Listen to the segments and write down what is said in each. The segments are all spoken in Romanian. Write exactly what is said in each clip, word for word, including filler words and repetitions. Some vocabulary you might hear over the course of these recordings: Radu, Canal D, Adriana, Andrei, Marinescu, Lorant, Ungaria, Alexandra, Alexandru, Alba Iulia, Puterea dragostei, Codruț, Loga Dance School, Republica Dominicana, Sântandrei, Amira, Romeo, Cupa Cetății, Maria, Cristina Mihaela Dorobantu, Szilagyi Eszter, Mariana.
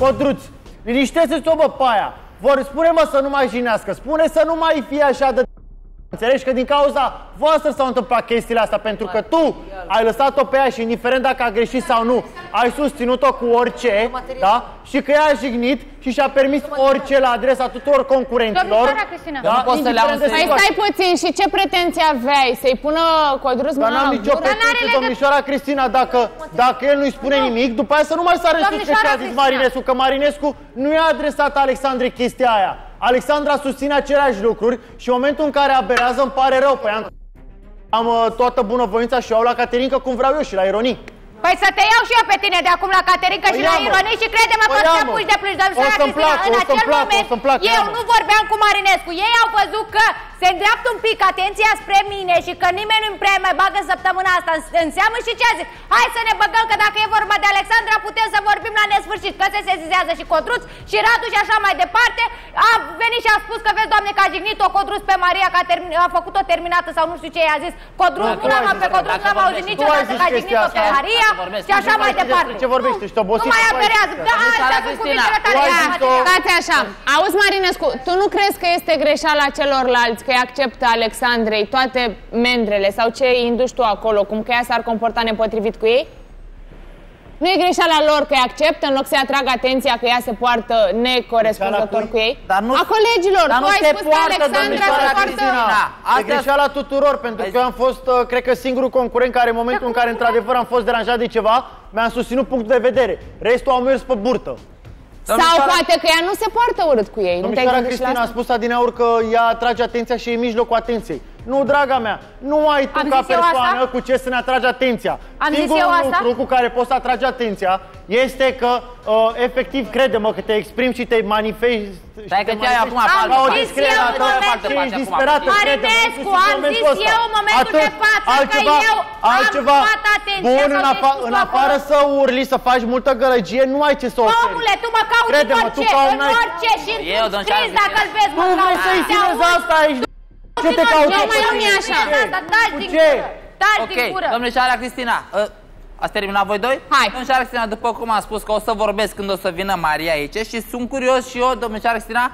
Codruț, liniștește-ți-o, bă, pe aia. Vor spune, mă, să nu mai jinească. Spune să nu mai fie așa de... Înțelegi că din cauza voastră s-au întâmplat chestiile astea, pentru că tu ai lăsat-o pe ea și indiferent dacă a greșit sau nu, ai susținut-o cu orice, da? Și că ea a jignit și și-a permis orice la adresa tuturor concurenților. Da? Mai stai puțin, și ce pretenții aveai? Să-i pună Codruț mâna? Dar n-am nicio pretenție, domnișoara Cristina, dacă, dacă el nu-i spune nimic, după aia să nu mai sară sus că și-a zis Marinescu, că Marinescu nu i-a adresat Alexandrei chestia aia. Alexandra susține aceleași lucruri și în momentul în care aberează îmi pare rău. Păi am, am uh, toată bunăvoința și eu la Caterinca cum vreau eu și la ironii. Păi să te iau și eu pe tine de acum la Caterinca păi și la ironii și crede-mă că să puși de plâși, domnișoara Cristina. În acel moment eu nu vorbeam cu Marinescu. Ei au văzut că se îndreaptă un pic atenția spre mine și că nimeni nu-mi prea mai bagă săptămâna asta în seamă și ce a zis? Hai să ne băgăm că dacă e vorba de Alexandra putem să vorbim la nesfârșit, că se sezizează și Codruț și Radu și așa mai departe. A venit și a spus că vezi, doamne, că a jignit-o Codruț pe Maria, că a, a făcut-o terminată sau nu știu ce i-a zis. Codruț, nu l-am pe Codruț, n-am auzit niciodată că a jignit-o pe Maria și așa mai departe. Ce vorbești? Ești obosit? Nu mai aperează. Da, așa cu cuvintele tale. Stați așa. Auzi, Marinescu, tu nu crezi că este greșeala celorlalți? Că acceptă Alexandrei toate mendrele sau ce îi induci tu acolo, cum că ea s-ar comporta nepotrivit cu ei? Nu e greșeala lor că îi acceptă, în loc să-i atragă atenția că ea se poartă necorespunzător cu ei? Dar nu, a colegilor, dar nu tu ai spus poartă, că Alexandra se poartă... Da, asta... E greșeala tuturor, pentru că eu am fost, cred că, singurul concurent care, în momentul în care, într-adevăr, am fost deranjat de ceva, mi-am susținut punctul de vedere. Restul au mers pe burtă. Sau poate că ea nu se poartă urât cu ei. Domnișoara Cristina a spus adineauri că ea atrage atenția și e în mijlocul atenției. Nu, draga mea, nu ai tu ca persoană cu ce să ne atragi atenția. Singurul lucru cu care poți să atragi atenția este că, efectiv, crede-mă că te exprimi și te manifesti. Stai că te-ai acum apaltă. Am zis eu în momentul de față, Marinescu, am zis eu în momentul de față că eu am luat atenția. Bun, în afară să urli, să faci multă gălăgie, nu ai ce să oferi. Omule, tu mă cauți în orice, în orice și în scris, dacă îl vezi, mă cauți. Nu să-i țineți asta aici. Ce te cauți? Nu mai nu-mi așa. Taci din gură. Taci din gură. Ok, domnișoara Cristina, ați terminat voi doi? Hai. Domnișoara Cristina, după cum am spus că o să vorbesc când o să vină Maria aici și sunt curios și eu, domnișoara Cristina,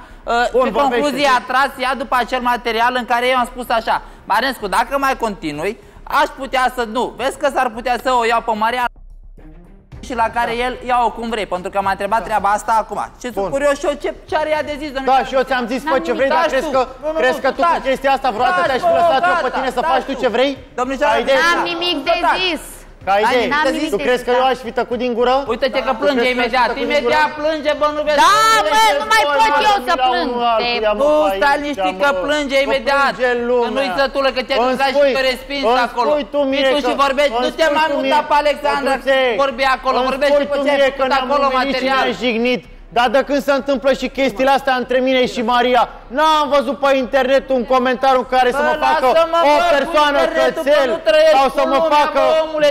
ce concluzie a tras ea după acel material în care eu am spus așa: Marinescu, dacă mai continui, aș putea să nu. Vezi că s-ar putea să o iau pe Maria și la care da. El ia-o cum vrei, pentru că m-a întrebat da. Treaba asta acum. Și sunt curios și eu ce, ce are ea de zis, domnule. Da, și eu ți-am zis, fă ce vrei, dar crezi că, nu, nu, crezi nu, că tu cu chestia asta vreodată te-aș fi lăsat eu pe tine să faci tu ce vrei? N-am nimic de zis. Ca idee, tu crezi că eu aș fi tăcut din gură? Uite-te că plânge imediat, imediat plânge, bă, nu vezi. Da, bă, nu mai pot eu să plâng. Tu stai liniștit că plânge imediat. Că nu-i sătulă, că te-ai dus și te respins acolo. Și tu și vorbești, nu te mai muta pe Alexandra, vorbi acolo, vorbește cu ce ai făcut acolo material. Dar de când se întâmplă și chestiile astea între mine și Maria, n-am văzut pe internet un comentariu în care să mă facă o persoană cățel sau să mă facă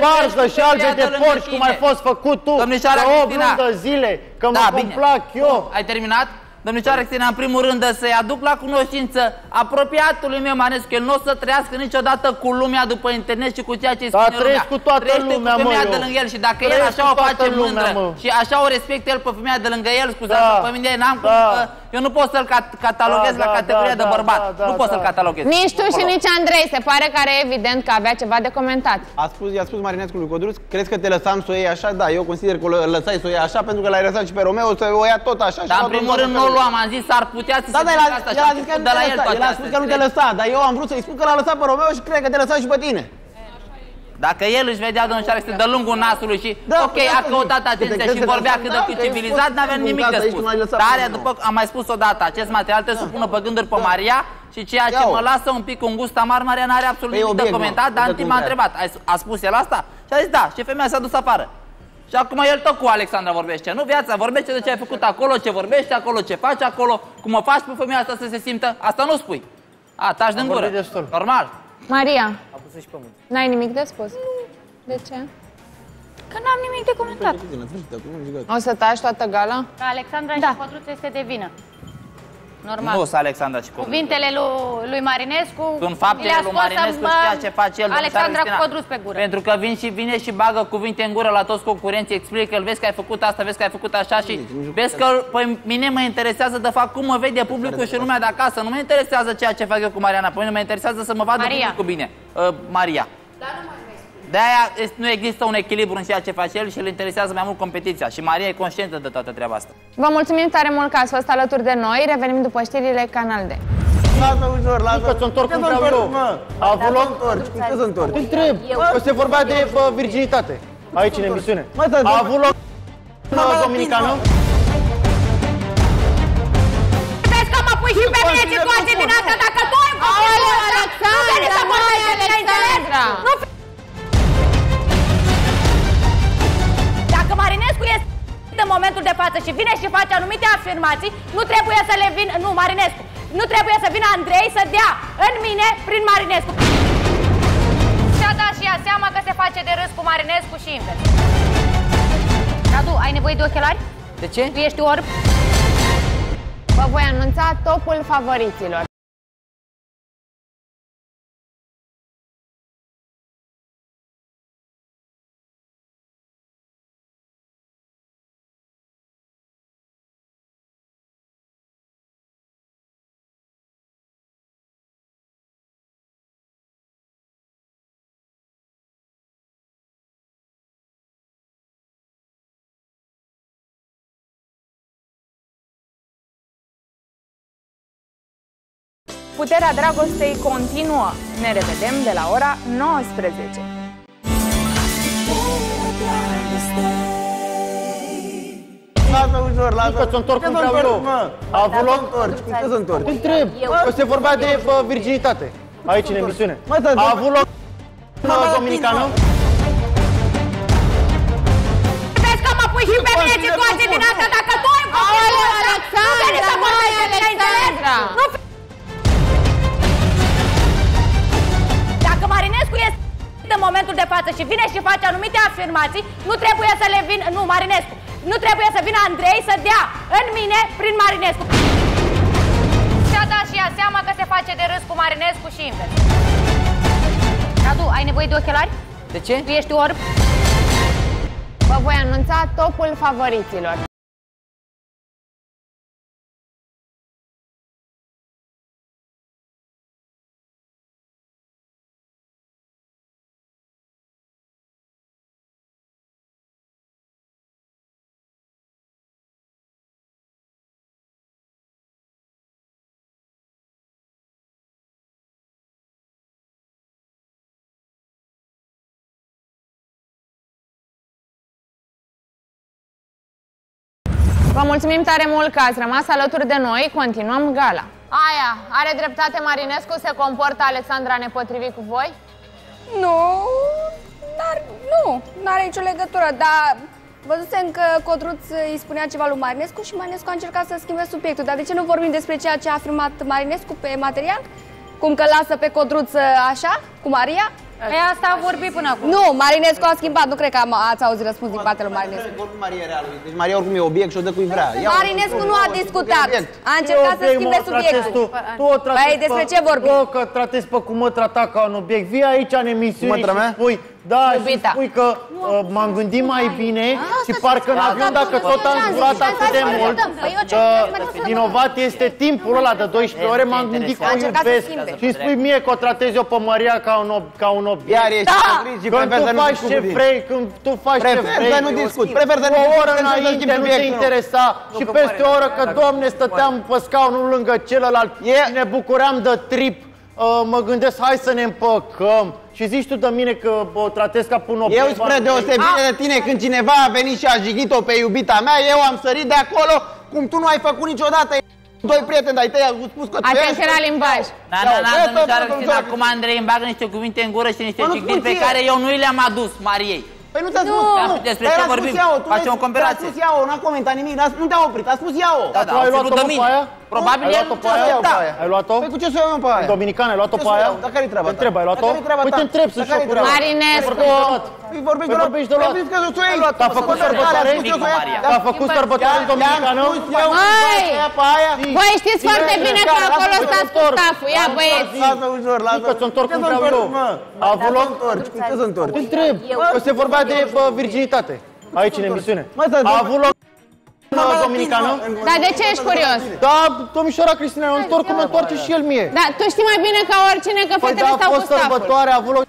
barză și alge de porci, cum ai fost făcut tu de opt luni de zile, că mă complac eu. Ai terminat? Domnișoara Cristina, în primul rând să-i aduc la cunoștință apropiatului meu Marinescu, el nu o să trăiască niciodată cu lumea după internet și cu ceea ce-i spune lumea. Cu toată lumea, cu femeia de lângă el și dacă el așa o face mândră și așa o respectă el pe femeia de lângă el, scuzați-mă, pe mine n-am cum că eu nu pot să-l cataloghez la categoria de bărbat. Nu pot să-l cataloghez. Nici tu și nici Andrei, se pare că e evident că avea ceva de comentat. I-a spus Marinescu lui Codruț, crezi că te lăsam să o iei așa? Da, eu consider că o lăsai să o iei așa pentru că l-ai lăsat și pe Romeo să o ia tot așa. Am zis, s-ar putea să se întâmple asta și am zis de la el toate astea. El a spus că nu te lăsa, dar eu am vrut să-i spun că l-a lăsat pe Romeo și cred că te lăsa și pe tine. Dacă el își vedea domnișoara Cristina de lungul nasului și ok, a căutat atenția și vorbea cât de cât civilizat, n-avea nimic de spus. Dar am mai spus odată, acest material trebuie să pună pe gânduri pe Maria și ceea ce mă lasă un pic un gust amar, Maria n-are absolut nimic de comentat, dar în timp m-a întrebat, a spus el asta? Și a zis da, și femeia s-a dus afară. Și acum el tot cu Alexandra vorbește, nu? Viața vorbește de ce ai făcut acolo, ce vorbește acolo, ce faci acolo, cum o faci pe femeia asta să se simtă. Asta nu spui. A, taci din gură. Normal. Maria, n-ai nimic de spus. De ce? Că n-am nimic de comentat. O să taci toată gala? Că Alexandra și Codruț este de vină. Normal. Nu, Alexandra și Codruț. Cuvintele lui, lui Marinescu. Sunt faptele lui Marinescu și ceea ce face el. Alexandra cu Codruț pe gură. Pentru că vin și vine și bagă cuvinte în gură la toți concurenții, explică că îl vezi că ai făcut asta, vezi că ai făcut așa și vezi că pe mine mă interesează de fapt cum mă vede publicul și lumea de acasă. Nu mă interesează ceea ce fac eu cu Mariana, pe mine mă interesează să mă vadă publicul bine. Uh, Maria. Dar nu mai de-aia nu există un echilibru în ceea ce face el și îl interesează mai mult competiția. Și Maria e conștientă de toată treaba asta. Vă mulțumim tare mult că ați fost alături de noi. Revenim după știrile Canal D. Lasă ușor, lasă. Că-ți întorc cum vreau eu. A vrut să întorci. Cum să-ți întorci? Te întreb. O să vorbea de virginitate. Aici, în emisiune. A avut loc Republica Dominicană. Vedeți că mă pui și pe mine situație din asta. Dacă tu ai Alexandra! Dacă Marinescu este în momentul de față și vine și face anumite afirmații, nu trebuie să le vină, nu Marinescu, nu trebuie să vină Andrei să dea în mine prin Marinescu. Și-a dat și ea seama că se face de râs cu Marinescu și invers. Radu, ai nevoie de ochelari? De ce? Tu ești orb? Vă voi anunța topul favoriților. Puterea dragostei continuă. Ne revedem de la ora nouăsprezece. Lasă ușor, lasă. Că-ți întorc cum vreau eu. A avut loc. Cum să se întorci? Te întreb. Că se vorbea de virginitate. Aici, în emisiune. A avut loc Dominicană. Vedeți că mă pui și pe mine situație din asta. Dacă tu ai copilul ăsta, nu veni să vorbești de la interes. Marinescu este în momentul de față și vine și face anumite afirmații, nu trebuie să le vină, nu Marinescu, nu trebuie să vină Andrei să dea în mine prin Marinescu. Și-a dat și ea seama că se face de râs cu Marinescu și invers. Radu, ai nevoie de ochelari? De ce? Tu ești orb? Vă voi anunța topul favoriților. Vă mulțumim tare mult că ați rămas alături de noi, continuăm gala. Aia, are dreptate Marinescu, se comportă Alexandra nepotrivit cu voi? Nu, dar nu, n-are nicio legătură, dar văzusem că Codruț îi spunea ceva lui Marinescu și Marinescu a încercat să schimbe subiectul, dar de ce nu vorbim despre ceea ce a afirmat Marinescu pe material? Cum că lasă pe Codruț așa, cu Maria? Păi asta a vorbit până acum. Nu, Marinescu a schimbat, nu cred că ați auzit răspuns din partea lui Marinescu. Deci Maria oricum e obiect și o dă cui vrea. Marinescu nu a discutat, a încercat să schimbe subiectul. Păi despre ce vorbim? Tu că tratezi pe cum mă trata ca un obiect, vii aici în emisiune și spui, da, și spui că m-am gândit mai bine și parcă în avion dacă tot am durat atât de mult, vinovat este timpul ăla de douăsprezece ore, m-am gândit că o iubesc și spui mie că o tratezi eu pe Maria ca un obiect. Iar ești da! Când tu faci ce vrei, când tu faci ce vrei, să nu discuți. O oră înainte nu te interesa și peste o oră că, Doamne, stăteam pe scaunul lângă celălalt și ne bucuram de trip, mă gândesc, hai să ne împăcăm. Și zici tu de mine că o tratez ca până o eu spre deosebire de tine, când cineva a venit și a jignit-o pe iubita mea, eu am sărit de acolo cum tu nu ai făcut niciodată. Doi prieteni de-ai tăi au spus că tu ești... Atenție la limbaj! Da, da, da, domnișoară Cristina, acum Andrei îmi bagă niște cuvinte în gură și niște cicliri pe care eu nu le-am adus Mariei. Păi nu te-a spus, nu! Despre ce vorbim? Face o comparație. Te-a spus ea-o, n-a comentat nimic, nu te-a oprit, a spus ea-o! Dar tu ai luat-o pe aia? Probabil el nu ți-a așteptat. Ai luat-o? Păi cu ce să iau eu pe aia? Dominican, ai luat-o pe aia? Dar care-i treaba ta? Te întreb, ai luat-o? Păi te întreb să-și o cură. Marinescu! Păi vorbești de luat. T-a făcut sărbătoare? T-a făcut sărbătoare dominicană? Măi! Băi, știți foarte bine că acolo stați cu staful. Ia băieți! Lasă ușor, lasă. Nică, ți-o întorc cum vreau eu. A avut loc? Cum ce să întorci? Te întreb. Că se vorbea de virginitate. Aici, în emisiune. A avut loc dominicană? Dar de ce ești curios? Da, domnișoara Cristina, eu întorc cum mă întoarce și el mie. Da, tu știi mai bine ca oricine că fetele stau cu staful. Păi da, a fost sărbătoare, a avut loc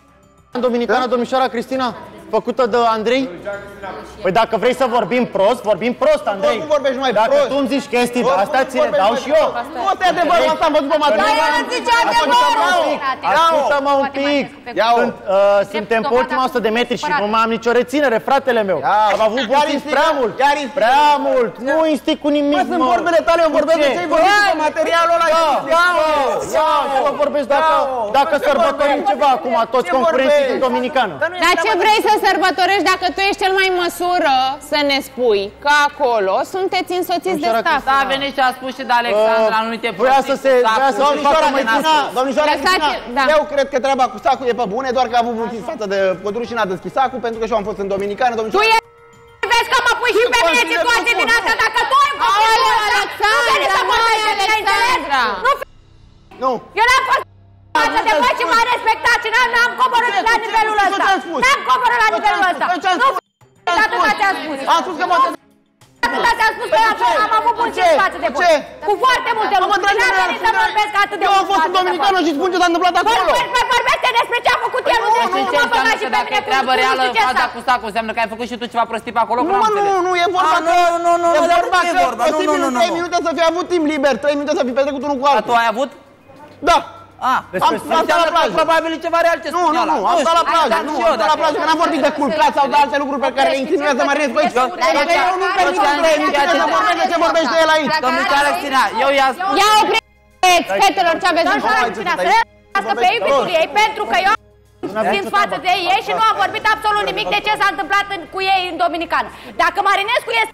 dominicană, domnișoara Cristina? Făcută de Andrei? Păi dacă vrei să vorbim prost, vorbim prost, Andrei. Nu vorbești mai prost. Dacă tu îmi zici chestii de astea, ți le dau și eu. Nu, asta e adevărul, asta am văzut pe matrimonii. Dar eu îmi zice adevărul. Ascultă-mă un pic. Suntem pe ultima o sută de metri și nu mai am nicio reținere, fratele meu. Am avut vorbit prea mult. Prea mult. Nu instig cu nimic. Mă, sunt vorbele tale, eu vorbesc de ce-i vorbit pe materialul ăla. Ia, să vă vorbesc dacă sărbătorim ceva acum, toți concurenții din Dominicană. Dar ce vrei să sărbătorești dacă tu ești cel mai în măsură să ne spui că acolo sunteți însoțiți de staf. Da, a venit și a spus și de Alexandra anumite prostii cu staful. Domnișoara Cristina, eu cred că treaba cu stacul e pe bune, doar că a avut mulțit față de Codruț și n-a deschis sacul, pentru că și eu am fost în Dominicană. Tu e... vezi că mă pui și pe mine situație din asta, dacă tu ai continuat asta, nu veni să vorbești de mine, înțelegi? Nu! Eu n-am fost... Dacă te faci, m-a respectat și n-am coborât la nivelul ăsta. N-am coborât la nivelul ăsta. Nu f***ți atâta ți-am spus. Am spus că mă... Atâta ți-am spus că am avut multe față de voi. Cu foarte multe lucruri. N-am venit să vorbesc atât de mult. Eu am fost în Dominicană și spun ce s-a întâmplat acolo. Vorbește despre ce a făcut el. Nu, nu, nu mă băga și pe mine. Treabă reală, faza cu sacul înseamnă că ai făcut și tu ceva prostit pe acolo. Nu, nu, nu, e vorba că... Nu, nu, nu, e vorba că... trei minute să fi avut timp liber. trei minute să fi petrecut unul cu altul. Dar tu ai avut? Da. Ah, am stat la plajă. Probabil e ceva real ce spune ăla. Nu, nu, am stat la plajă. Nu, am stat la plajă, că n-am vorbit de culcat sau de alte lucruri pe care le insinuează Marinescu aici. Dacă eu nu-mi permit să vorbesc de ce vorbești de el aici. Domnișoara Cristina, eu i-am spus... Ia opriți, fetelor, ce aveți în jură? Să pe iubitul ei, pentru că eu sunt față de ei și nu am vorbit absolut nimic de ce s-a întâmplat cu ei în Dominicană. Dacă Marinescu este...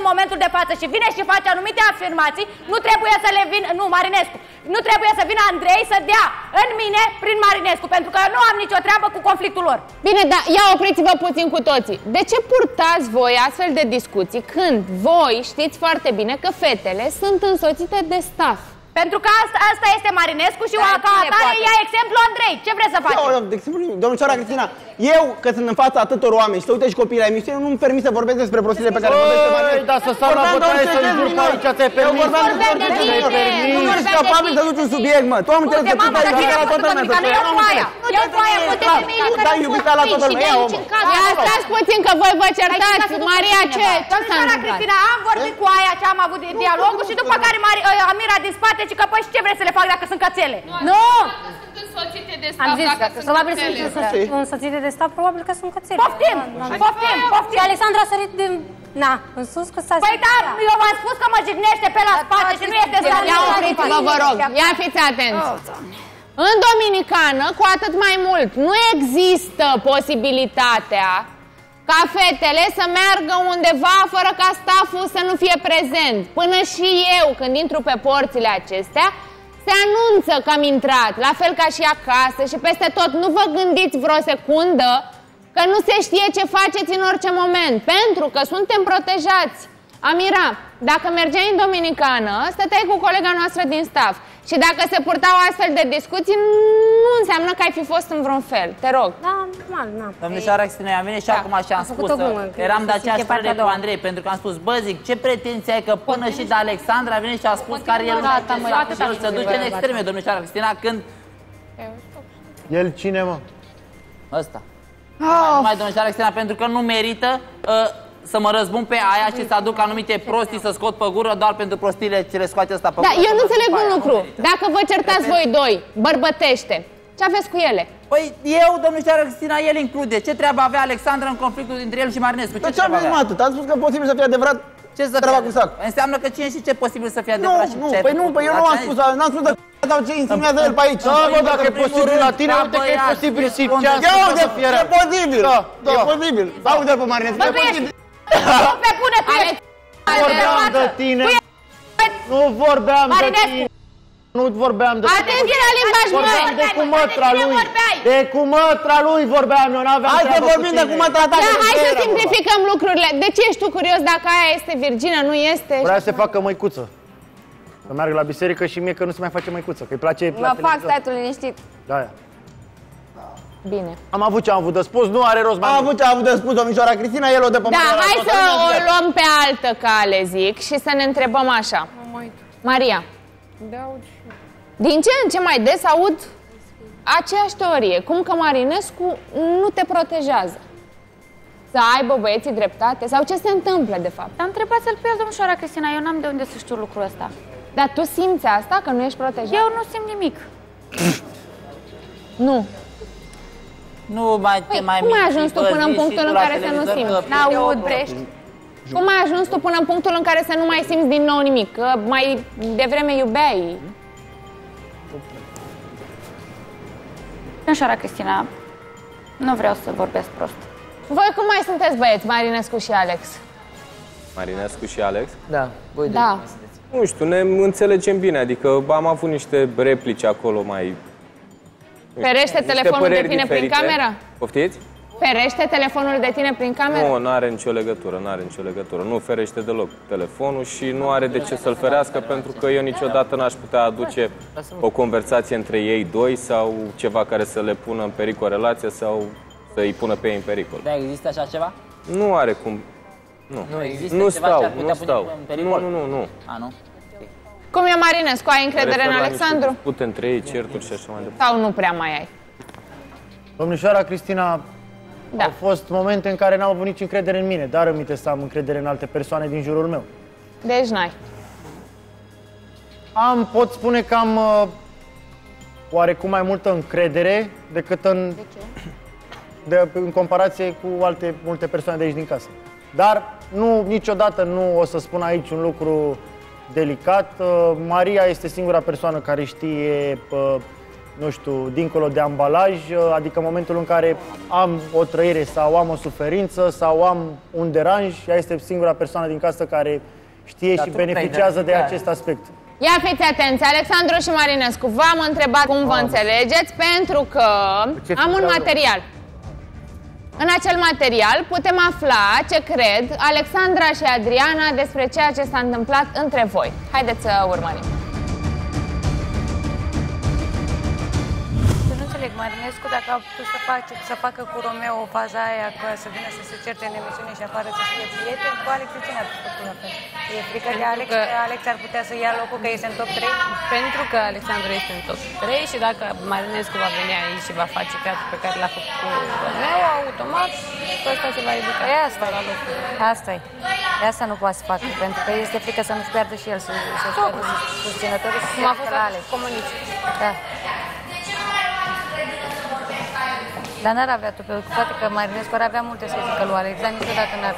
în momentul de față și vine și face anumite afirmații, nu trebuie să le vină, nu, Marinescu, nu trebuie să vină Andrei să dea în mine prin Marinescu, pentru că eu nu am nicio treabă cu conflictul lor. Bine, dar ia opriți-vă puțin cu toții. De ce purtați voi astfel de discuții când voi știți foarte bine că fetele sunt însoțite de staff? Pentru că asta, asta este Marinescu și ca atare ia exemplu Andrei. Ce vreți să faci? Eu, de exemplu, domnișoara Cristina, eu că sunt în fața atâtor oameni și să uite și copiii la emisiune, nu-mi permit să vorbesc despre prostile pe care vorbește Marinescu. Dar să stau la bătaie să-l jur că aici ți-ai permis. Eu vorbeam de permis. Nu ești capabil să duci un subiect, mă. Tu am înțeles că tu te-ai iubit la toată lumea. Nu, eu cu aia. Eu cu aia, cu temii. Nu te-ai iubit la toată lumea. Stați puțin că voi vă certați. Maria, ce? Domnișoara Cristina, am vorbit cu aia ce am avut dialogul și după care Amira dispate. Și că, păi, ce vrei să le fac dacă sunt cățele? Nu! Sunt însoțite de stat, dacă sunt însoțite de stat, probabil că sunt cățele. Poftim! Poftim! Poftim! Și Alexandra a sărit din... Na, în sus că s-a... Păi, da, eu v-am spus că mă jignește pe la spate și nu este stat. Ia opriți-vă, vă rog! Ia fiți atenți! În Dominicană, cu atât mai mult, nu există posibilitatea ca fetele să meargă undeva fără ca staful să nu fie prezent. Până și eu, când intru pe porțile acestea, se anunță că am intrat, la fel ca și acasă și peste tot. Nu vă gândiți vreo secundă că nu se știe ce faceți în orice moment, pentru că suntem protejați. Amira, dacă mergeai în Dominicană, stăteai cu colega noastră din staff și dacă se purtau astfel de discuții, nu înseamnă că ai fi fost în vreun fel. Te rog. Da, normal, nu. Domnișoara Cristina, am venit și acum și am spus, eram de aceeași părere cu Andrei, pentru că am spus, bă, zic, ce pretenții ai că până și de Alexandra a venit și a spus că el nu se duce în extreme, domnișoara Cristina, când... El cine, mă? Ăsta. Numai domnișoara Cristina, pentru că nu merită... să mă răzbun pe aia și să aduc anumite prostii să scot pe gură doar pentru prostiile ce le scoate asta pe gură. Da, eu nu înțeleg un lucru. Dacă vă certați voi doi, bărbătește, ce aveți cu ele? Păi eu, domnișoara Cristina, el include. Ce treabă avea Alexandra în conflictul dintre el și Marinescu? Dar ce aveți, mă, atât? Ați spus că e posibil să fie adevărat treaba cu sac. Înseamnă că cine și ce posibil să fie adevărat și ce ai făcut. Nu, nu, păi eu nu am spus, n-am spus de... sau ce insinuează el pe aici. Da, bă, dacă e posibil la tine, uite că e posibil și ce am spus să fie real. E posibil, e posibil. Aude-l pe Marinescu, e posibil. Nu pe pune, tu ești... Vorbeam de tine... Nu vorbeam de tine. Nu vorbeam de tine. Atenție la limbaj, măi! Vorbeam de cumătra lui. De cumătra lui vorbeam eu, n-aveam treabă cu tine. Hai să vorbim de cumătra ta. Da, hai să simplificăm lucrurile. De ce ești tu curios dacă aia este virgină, nu este? Vrea să se facă măicuță. Să meargă la biserică și mie că nu se mai face măicuță, că îi place la televizor. Mă fac, statul liniștit. Da, aia. Bine. Am avut ce am avut de spus, nu are rost mai Am avut ce am avut de spus, domnișoara Cristina, el o dă pe Da, hai să o luăm pe altă cale, zic, și să ne întrebăm așa. Maria. Din ce în ce mai des aud aceeași teorie, cum că Marinescu nu te protejează. Să aibă băieții dreptate sau ce se întâmplă, de fapt? Dar întrebați-l pe el, domnișoara Cristina, eu n-am de unde să știu lucrul ăsta. Dar tu simți asta, că nu ești protejat? Eu nu simt nimic. Nu. Nu mai te mai minți. Cum ai ajuns tu până în punctul în care să nu simți? N-aud, brești. Cum ai ajuns tu până în punctul în care să nu mai simți din nou nimic? Că mai devreme iubeai. Domnișoara Cristina, nu vreau să vorbesc prost. Voi cum mai sunteți băieți, Marinescu și Alex? Marinescu și Alex? Da. Voi de da. Nu știu, ne înțelegem bine, adică am avut niște replici acolo mai... Ferește telefonul de tine diferite. prin cameră? Poftiți? Ferește telefonul de tine prin cameră? Nu, nu are nicio legătură, nu are nicio legătură. Nu ferește deloc telefonul și nu are de ce să-l ferească, pentru că eu niciodată n-aș putea aduce o conversație între ei doi sau ceva care să le pună în pericol relația sau să îi pună pe ei în pericol. Da, există așa ceva? Nu are cum. Nu. Nu există nu ceva stau, ce ar putea nu stau. Pune în pericol? Nu, nu, nu. A, nu? Cum e, Marinescu? Ai încredere în Alexandru? Putem între ei, certuri și așa mai departe. Sau nu prea mai ai? Domnișoara Cristina, da. Au fost momente în care n-am avut nici încredere în mine, dar îmi să am încredere în alte persoane din jurul meu. Deci n-ai. Am, pot spune că am oarecum mai multă încredere decât în... De ce? De, în comparație cu alte multe persoane de aici din casă. Dar nu, niciodată nu o să spun aici un lucru delicat. Maria este singura persoană care știe, nu știu, dincolo de ambalaj, adică momentul în care am o trăire sau am o suferință sau am un deranj, ea este singura persoană din casă care știe și beneficiază de acest aspect. Ia fiți atenți, Alexandru și Marinescu, v-am întrebat cum vă înțelegeți pentru că am un material. În acel material putem afla ce cred Alexandra și Adriana despre ceea ce s-a întâmplat între voi. Haideți să urmărim. Nu înțeleg, Marinescu, dacă a putut să, fac, să facă cu Romeo o faza aia, că să vină să se certe în emisiune și apară să fie prieten, cu Alex ce n-a putut la fel? E frică de Alex, că Alex ar putea să ia locul că este în top trei? Pentru că Alexandru este în top trei și dacă Marinescu va veni aici și va face teatru pe care l-a făcut cu Romeo, automat, ăsta se va educa. E asta la locul. Asta-i. De asta nu poate să facă, pentru că este frică să nu-și pierdă și el, să-și pierdă susținătorii și să fie la Alex. Da. Dar n-ar avea tu, pentru că poate că Marinescu ar avea multe să zică lui Alex, dar niciodată n-ar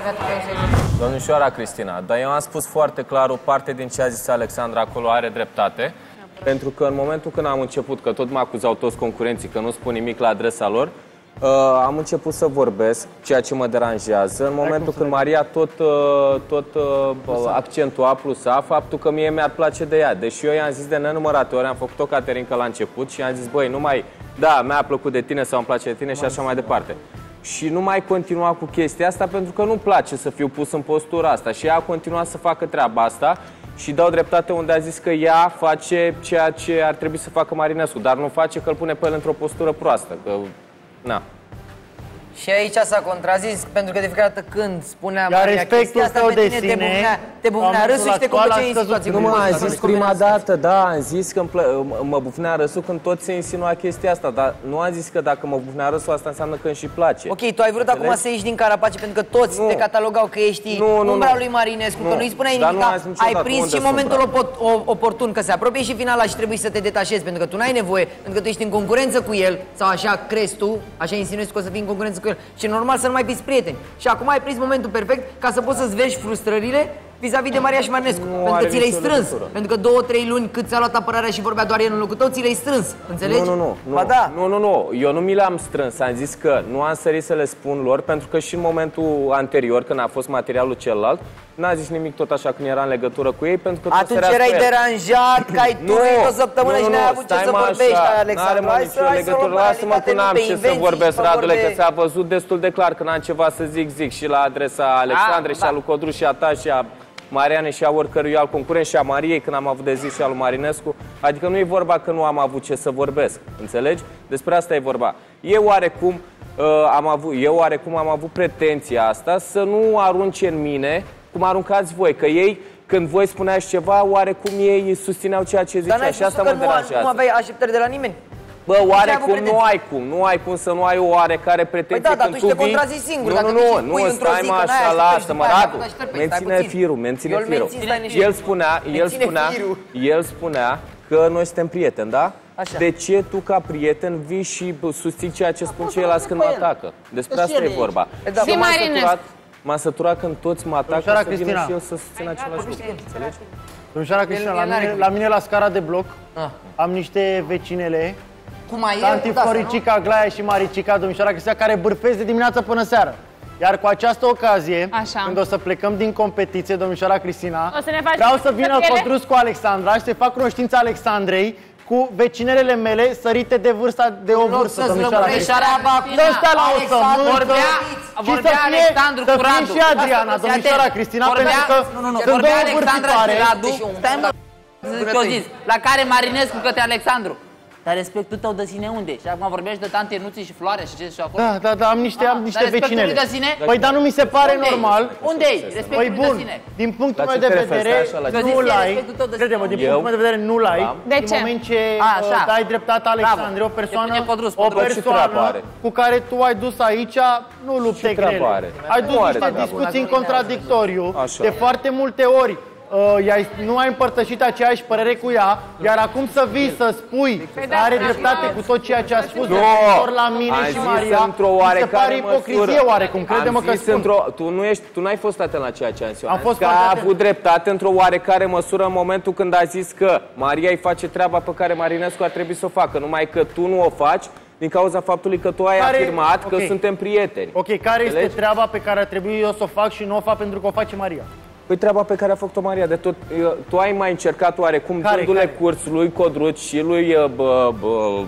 avea tu pe să zică. Domnișoara Cristina, dar eu am spus foarte clar, o parte din ce a zis Alexandra acolo are dreptate, pentru că în momentul când am început, că tot mă acuzau toți concurenții că nu spun nimic la adresa lor, Uh, am început să vorbesc, ceea ce mă deranjează, în momentul când Maria tot, uh, tot uh, accentua plusa faptul că mie mi-ar place de ea. Deși eu i-am zis de nenumărate ori, am făcut-o Caterinca la început și i-am zis, băi, nu mai, da, mi-a plăcut de tine sau îmi place de tine și așa mai departe. Și nu mai continua cu chestia asta pentru că nu-mi place să fiu pus în postura asta și ea a continuat să facă treaba asta și dau dreptate unde a zis că ea face ceea ce ar trebui să facă Marinescu, dar nu face că îl pune pe el într-o postură proastă, că... Na. Și aici s-a contrazis, pentru că de fiecare dată când spunea Maria respectul tău de sine, te bucna, te bucna râsul și te conduceai în situații. Nu m-a zis prima dată, da, am zis că mă bufnea râsul când tot se insinua chestia asta, dar nu am zis că dacă mă bufnea râsul, asta înseamnă că îmi și place. Ok, tu ai vrut acum să ieși din carapace, pentru că toți te catalogau că ești umbra lui Marinescu, că nu-i spuneai nimic, ai prins și momentul oportun, că se apropie și finala și trebuie să te detașezi, pentru că tu n-ai nevoie, pentru că tu ești în concurență cu el, sau așa crezi tu, așa insinuezi că o să fii în concurență cu el. Și normal să nu mai fiți prieteni. Și acum ai prins momentul perfect ca să poți să-ți vezi frustrările vis-a-vis de Maria și Marinescu. Nu pentru că ți le-ai strâns. Legătură. Pentru că două, trei luni cât ți-a luat apărarea și vorbea doar el în locul tău, ți le-ai strâns. Înțelegi? Nu, nu, nu. Ba da. Nu, nu, nu. Eu nu mi le-am strâns. Am zis că nu am sărit să le spun lor, pentru că și în momentul anterior, când a fost materialul celălalt, N-a zis nimic tot așa când era în legătură cu ei, pentru că atunci erai deranjat, că ai turit o săptămână și n-ai avut ce să vorbești, Alexandru. Hai să legătură, lasă-mă că n-am ce să vorbesc, Radule, că s-a văzut destul de clar că n-am ceva să zic, zic și la adresa Alexandrei și a lui Codruț și a ta și a Mariane și a oricărui alt concurent și a Mariei când am avut de zis și a lui Marinescu. Adică nu e vorba că nu am avut ce să vorbesc, înțelegi? Despre asta e vorba. Eu oarecum am avut, eu oarecum am avut pretenția asta să nu arunce în mine cum aruncați voi, că ei, când voi spuneați ceva, oarecum ei susțineau ceea ce ziceați. Dar n-ai spus că nu, nu aveai așteptări de la nimeni? Bă, oarecum nu ai cum, nu ai cum să nu ai o oarecare pretenție. Păi da, dar tu te contrazici singur. Nu, nu, nu, stai mă așa, lasă-mă, Radu, menține firul, menține firul. El spunea, el spunea, el spunea că noi suntem prieteni, da? Așa. De ce tu, ca prieten, vii și susții ceea ce spun ceilalți când mă atacă? Despre asta e vorba. Și Marinescu. M-am săturat când toți mă atacă să vină și eu să susțin același lucru. Domnișoara Cristina, la mine, la mine la scara de bloc ah. am niște vecinele, tanti Floricica, da, Glaia și Maricica, domnișoara Cristina, care bârfesc de dimineață până seară. Iar cu această ocazie, așa, când o să plecăm din competiție, domnișoara Cristina, o să ne vreau să vină Codruț cu Alexandra și să fac cunoștința Alexandrei cu vecinelele mele sărite de vârsta de o vârstă, domnișoara Cristina. Să stea la o sământă și să fie, să fie și Adriana, domnișoara Cristina, pentru că sunt două vârstitoare. La care Marinescu către Alexandru. Dar respectul tău de sine unde? Și acum vorbești de tante Nuții și Floare și ce și acolo? Da, da, da, am niște, am niște vecinele. Păi, dar nu mi se pare normal. Unde-i? Respectul tău de sine. Din punctul meu de vedere, nu-l ai. Crede-mă, din punctul meu de vedere, nu-l ai. De ce? În moment ce dai dreptate Alexandru, o persoană cu care tu ai dus aici, nu lupte grele. Ai dus niște discuții în contradictoriu de foarte multe ori. Uh, nu ai împărtășit aceeași părere cu ea, iar acum să vii să spui că are dreptate cu tot ceea ce a spus referitor la mine și Maria, mi se pare ipocrizie oarecum, crede-mă că spun. Tu nu ești, tu n-ai fost atent la ceea ce am zis eu, am fost că a avut dreptate într-o oarecare măsură în momentul când a zis că Maria îi face treaba pe care Marinescu ar trebui să o facă, numai că tu nu o faci din cauza faptului că tu ai care... afirmat okay. că suntem prieteni. Ok, care înțelegi? Este treaba pe care ar trebui eu să o fac și nu o fac pentru că o face Maria? Păi treaba pe care a făcut-o Maria, de tot, tu ai mai încercat oarecum dându-le curs lui Codruț și lui, bă, bă,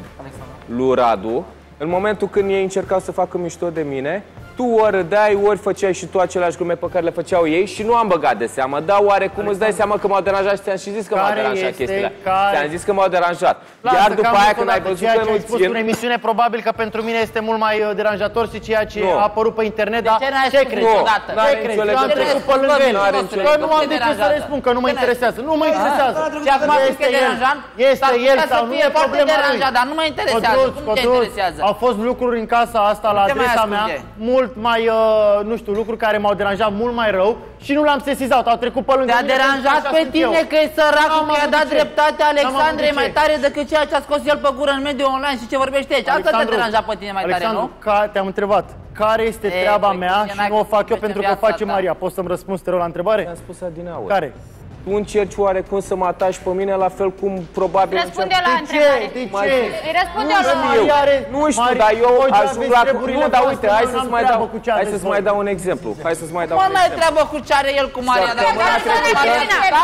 lui Radu. În momentul când ei încercau să facă mișto de mine, tu ori râdeai, ori făceai și tu aceleași glume pe care le făceau ei și nu am băgat de seamă. Dar oarecum îți dai seama că m-au deranjat și ți-am și zis că m-au deranjat chestiile. Ți-am zis că m-au deranjat. Iar după aia când ai văzut că nu-ți spus în emisiune, probabil că pentru mine este mult mai deranjator și ceea ce a apărut pe internet. Dar ce crezi? Ce crezi? Eu am trecut pe lângă el. Că nu am de ce să le spun, că nu mă interesează. Nu mă interesează. Și acum este el. Este el sau nu e problema lui. Dar nu mă interesează. Cum te interesează? Au fost lucruri în casa asta la adresa mea, mult mai, uh, nu știu, lucruri care m-au deranjat mult mai rău și nu l-am sesizat, au trecut pe lângă. Te-a deranjat pe tine că e săracul, că i-a dat dreptate Alexandrei mai tare decât ceea ce a scos el pe gură în mediul online și ce vorbește aici. Asta te-a deranjat pe tine mai tare, nu? Te-am întrebat care este treaba mea și nu o fac eu pentru că o face Maria. Poți să-mi răspunzi, te rog, la întrebare? Am spus adinaori. Care? Tu încerci oarecum să mă atași pe mine, la fel cum probabil... Răspunde la întrebare. De ce? Îi răspunde la... Nu știu, dar eu ajung la... Nu, dar uite, hai să-ți mai dau... Hai să-ți mai dau un exemplu. Hai să-ți mai dau un exemplu. Mă mai treabă cu ce are el cu Maria, dar...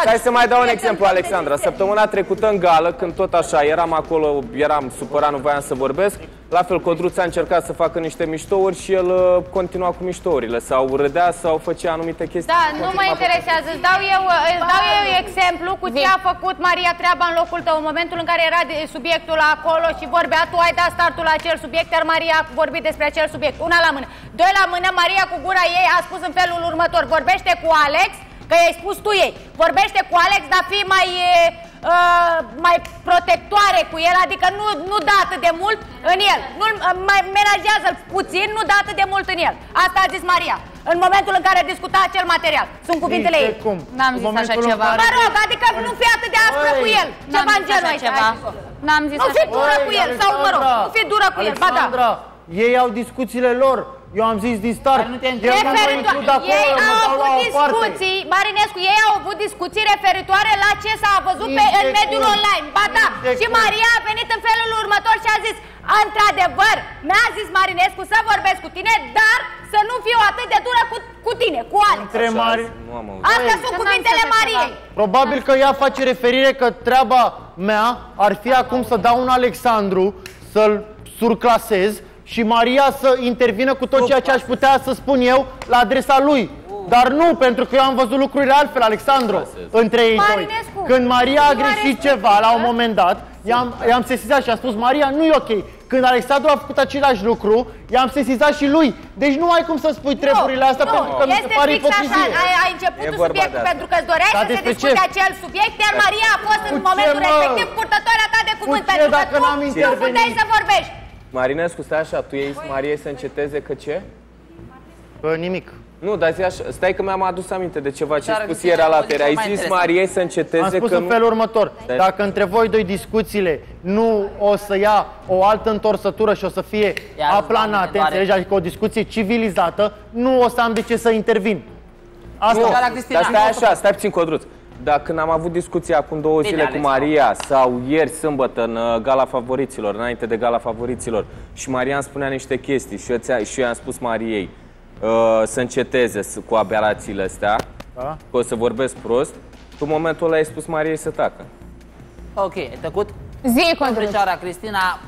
Hai să mai dau un exemplu, Alexandra. Săptămâna trecută în gală, când tot așa eram acolo, eram supărat, nu voiam să vorbesc, la fel, Codruț a încercat să facă niște miștouri și el continua cu miștourile. Sau râdea sau făcea anumite chestii. Da, nu mă interesează. Îți dau eu, îți dau eu exemplu cu ce a făcut Maria treaba în locul tău. În momentul în care era subiectul acolo și vorbea, tu ai dat startul la acel subiect, iar Maria a vorbit despre acel subiect. Una la mână. Doi la mână, Maria cu gura ei a spus în felul următor. Vorbește cu Alex, că i-ai spus tu ei. Vorbește cu Alex, dar fii mai... Uh, mai protectoare cu el, adică nu, nu da atât de mult în el, nu, mai menajează-l puțin, nu da atât de mult în el. Asta a zis Maria, în momentul în care discuta acel material. Sunt cuvintele ei. N-am zis așa ceva. Mă rog, adică nu fi atât de aspră cu el. Ceva în genul ăsta. N-am zis așa ceva. Nu fi dură cu el, sau mă rog, nu fi dură cu el. Ba da. Ei au discuțiile lor. Eu am zis din start, eu nu mă includ acolo, ei au avut discuții, Marinescu, ei au avut discuții referitoare la ce s-a văzut pe, în mediul online. Ba da, și Maria a venit în felul următor și a zis, Într-adevăr, mi-a zis Marinescu să vorbesc cu tine, dar să nu fiu atât de dură cu, cu tine, cu Alex. Între mari... Astea sunt cuvintele Mariei. Probabil că ea face referire că treaba mea ar fi acum să dau un Alexandru, să-l surclasez și Maria să intervină cu tot ceea ce aș putea să spun eu la adresa lui. Dar nu, pentru că eu am văzut lucrurile altfel, Alexandru, între ei doi. Când Maria a greșit ceva la un moment dat, i-am sesizat și a spus, Maria, nu e ok. Când Alexandru a făcut același lucru, i-am sesizat și lui. Deci nu ai cum să spui treburile astea, pentru că mi se pare ipocrizie. Ai început subiectul pentru că îți doreai să se discute acel subiect, iar Maria a fost în momentul respectiv purtătoarea ta de cuvânt, pentru că tu nu puteai să vorbești. Marinescu, stai așa, tu iei Mariei să înceteze că ce? Nimic. Nu, dar zi așa, stai că mi-am adus aminte de ceva ce ai spus ieri alaltăieri. Ai zis Mariei să înceteze că nu... Am spus în felul următor. Dacă între voi doi discuțiile nu o să ia o altă întorsătură și o să fie aplanate, înțelegi, adică o discuție civilizată, nu o să am de ce să intervin. Asta nu, dar stai așa, stai puțin, Codruț. Dar când am avut discuția acum două zile cu Maria sau ieri sâmbătă în Gala Favoriților, înainte de Gala Favoriților, și Maria îmi spunea niște chestii și eu, eu i-am spus Mariei să înceteze cu aberațiile astea, da, că o să vorbesc prost. Tu în momentul ăla ai spus Mariei să tacă. Ok, ai tăcut? Zi, Codruceara Cristina,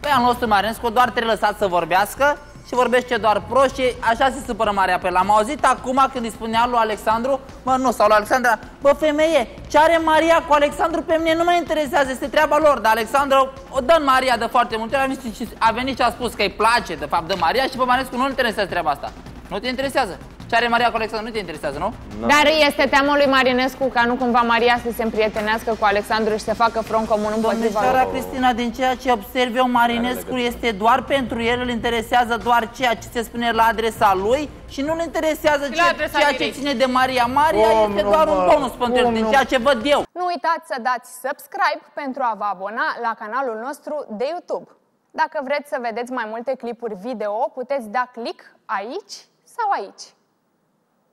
pe al nostru Marinescu, doar trebuie lăsat să vorbească și vorbește doar prost și așa se supără Maria pe el. Am auzit acum când îi spunea lui Alexandru, mă, nu, sau lui Alexandra, bă, femeie, ce are Maria cu Alexandru pe mine nu mă interesează, este treaba lor, dar Alexandru o dă în Maria de foarte multe ori, a venit și a spus că îi place, de fapt, de Maria și pe Marinescu nu-l interesează treaba asta. Nu te interesează. Ce are Maria cu Alexandru nu te interesează, nu? No. Dar este teama lui Marinescu ca nu cumva Maria să se împrietenească cu Alexandru și să facă front comun împotriva lui. Domnișoara Cristina, din ceea ce observ eu, Marinescu este doar pentru el, îl interesează doar ceea ce se spune la adresa lui și nu îl interesează ce, ceea ce ține de Maria. Maria om, este doar om, un bonus pentru el, din ceea ce văd eu. Nu uitați să dați subscribe pentru a vă abona la canalul nostru de YouTube. Dacă vreți să vedeți mai multe clipuri video, puteți da click aici sau aici.